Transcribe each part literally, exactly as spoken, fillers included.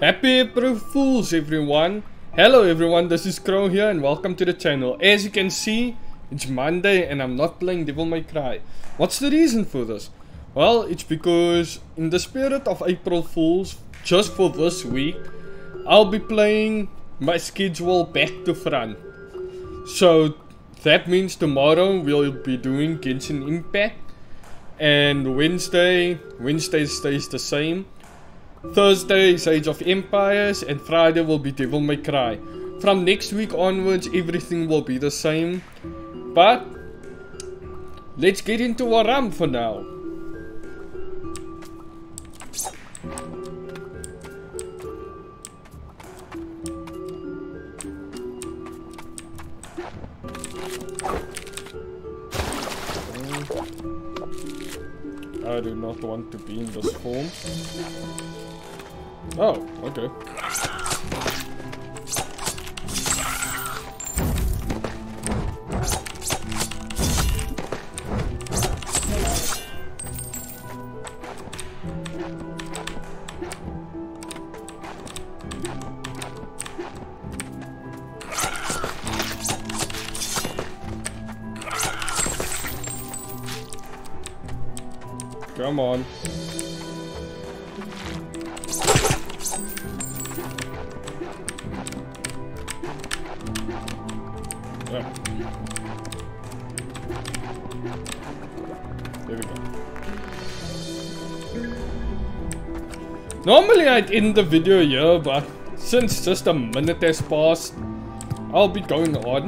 Happy April Fools, everyone! Hello everyone, this is Crow here and welcome to the channel. As you can see, it's Monday and I'm not playing Devil May Cry. What's the reason for this? Well, it's because in the spirit of April Fools, just for this week, I'll be playing my schedule back to front. So, that means tomorrow we'll be doing Genshin Impact. And Wednesday, Wednesday stays the same. Thursday is Age of Empires and Friday will be Devil May Cry. From next week onwards, everything will be the same. But let's get into Waram for now. I do not want to be in this form. Oh, okay. Come on. Yeah. There we go. Normally I'd end the video here, but since just a minute has passed, I'll be going on,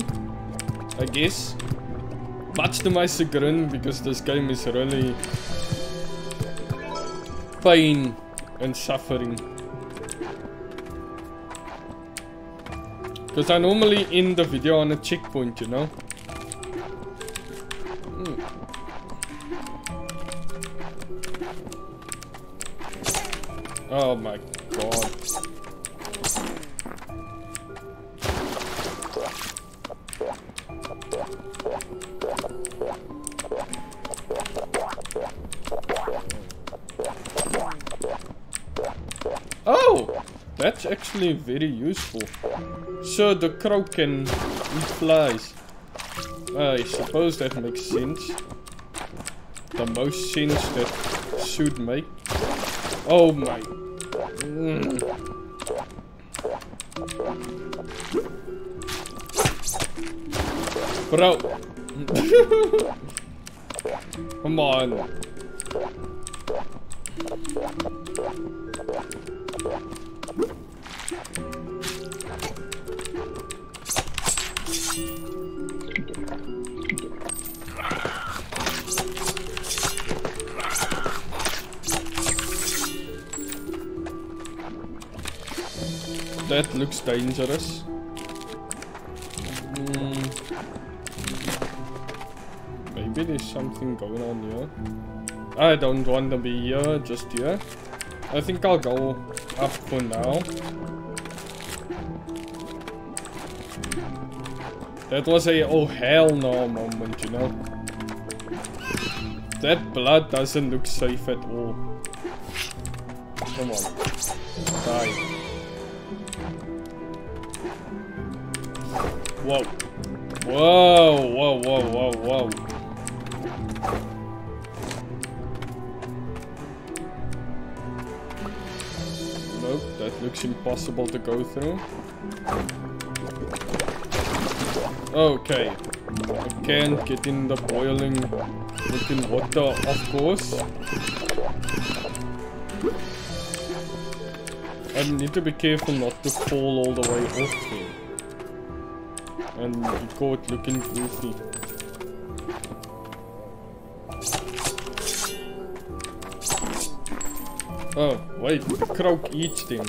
I guess. Much to my chagrin, because this game is really pain and suffering, because I normally end the video on a checkpoint, you know. mm. Oh my god. Oh, that's actually very useful. So the crow can eat flies. I suppose that makes sense. The most sense that should make. Oh my. Mm. Bro. Come on. That looks dangerous. Mm. Maybe there's something going on here. I don't want to be here just here. I think I'll go up for now. That was a oh hell no moment, you know. That blood doesn't look safe at all. Come on. Die. Whoa. Whoa, whoa, whoa, whoa, whoa. Nope, that looks impossible to go through. Okay. I can't get in the boiling looking water, of course. I need to be careful not to fall all the way off here. And be caught looking goofy. Oh, wait, the crow eats them.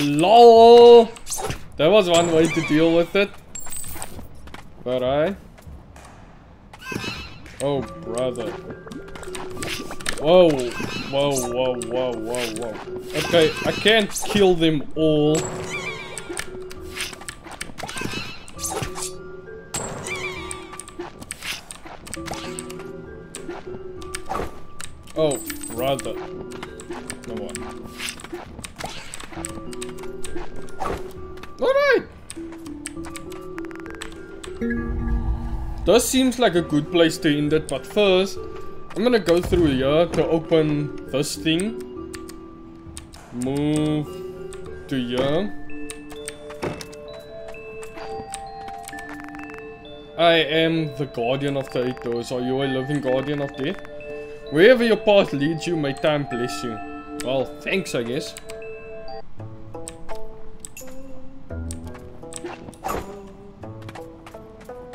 LOL! That was one way to deal with it. But I. Oh, brother. Whoa. Whoa, whoa, whoa, whoa, whoa. Okay, I can't kill them all. Oh, brother. No more. Alright! This seems like a good place to end it, but first, I'm gonna go through here to open this thing. Move to here. I am the guardian of the eight doors. Are you a living guardian of death? Wherever your path leads you, may time bless you. Well, thanks, I guess.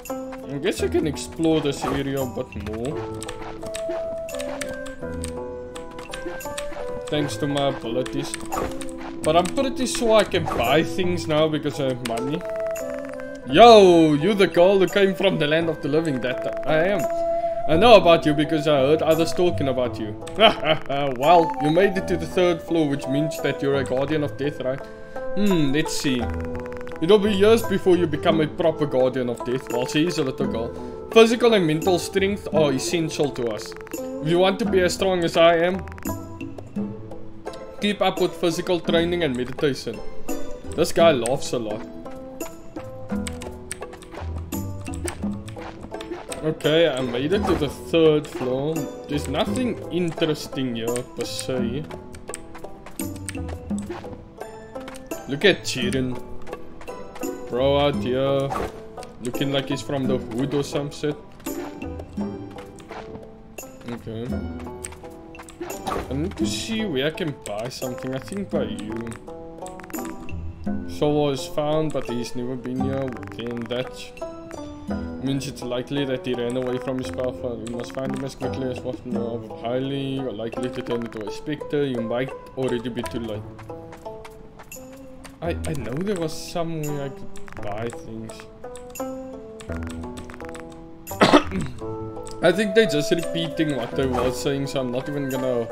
I guess I can explore this area a bit more. Thanks to my abilities. But I'm pretty sure I can buy things now because I have money. Yo, you the girl who came from the land of the living. That I am. I know about you because I heard others talking about you. Well, you made it to the third floor, which means that you're a guardian of death, right? Hmm, let's see. It'll be years before you become a proper guardian of death. Well, she is a little girl. Physical and mental strength are essential to us. If you want to be as strong as I am, keep up with physical training and meditation. This guy laughs a lot. Okay, I made it to the third floor. There's nothing interesting here per se. Look at Chiron. Bro out here, looking like he's from the hood or some shit. Okay. I need to see where I can buy something. I think by you. Solo is found, but he's never been here. Then that means it's likely that he ran away from his power. We must find him as quickly as possible. Highly likely to turn into a spectre. You might already be too late. I, I know there was somewhere I could buy things. I think they're just repeating what they were saying, so I'm not even gonna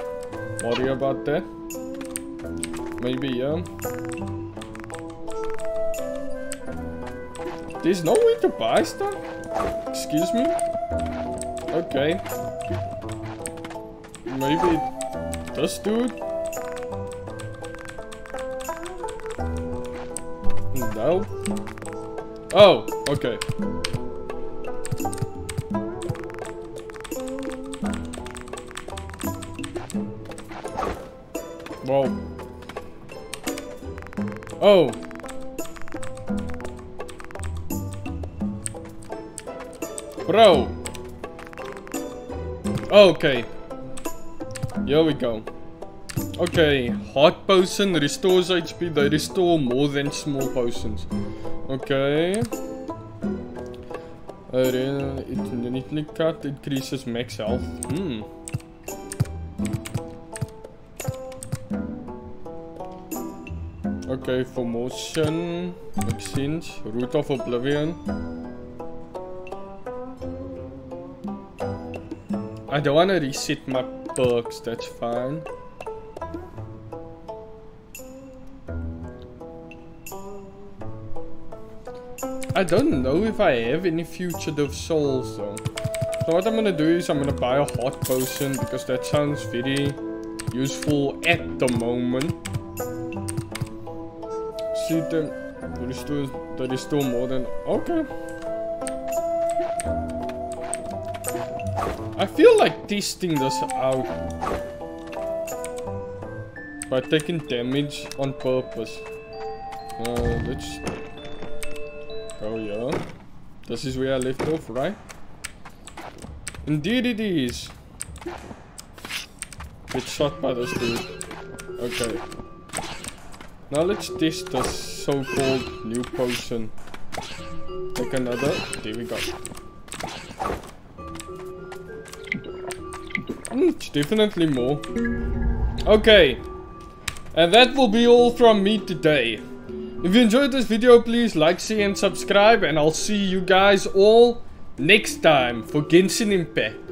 worry about that. Maybe, yeah. There's no way to buy stuff? Excuse me? Okay. Maybe this dude? No. Oh, okay. Whoa. Oh. Bro. Okay. Here we go. Okay. Heart potion restores H P. They restore more than small potions. Okay. It neatly cut increases max health. Hmm. Okay, for motion, exchange, root of oblivion. I don't want to reset my perks, that's fine. I don't know if I have any fugitive souls though. So what I'm going to do is I'm going to buy a hot potion because that sounds very useful at the moment. See them, that is still, that is still more than, okay. I feel like testing this out by taking damage on purpose. Uh, let's go here. This is where I left off, right? Indeed it is. Get shot by this dude. Okay. Now let's test the so-called new potion. Take another. There we go. Mm, definitely more. Okay. And that will be all from me today. If you enjoyed this video, please like, share and subscribe. And I'll see you guys all next time for Genshin Impact.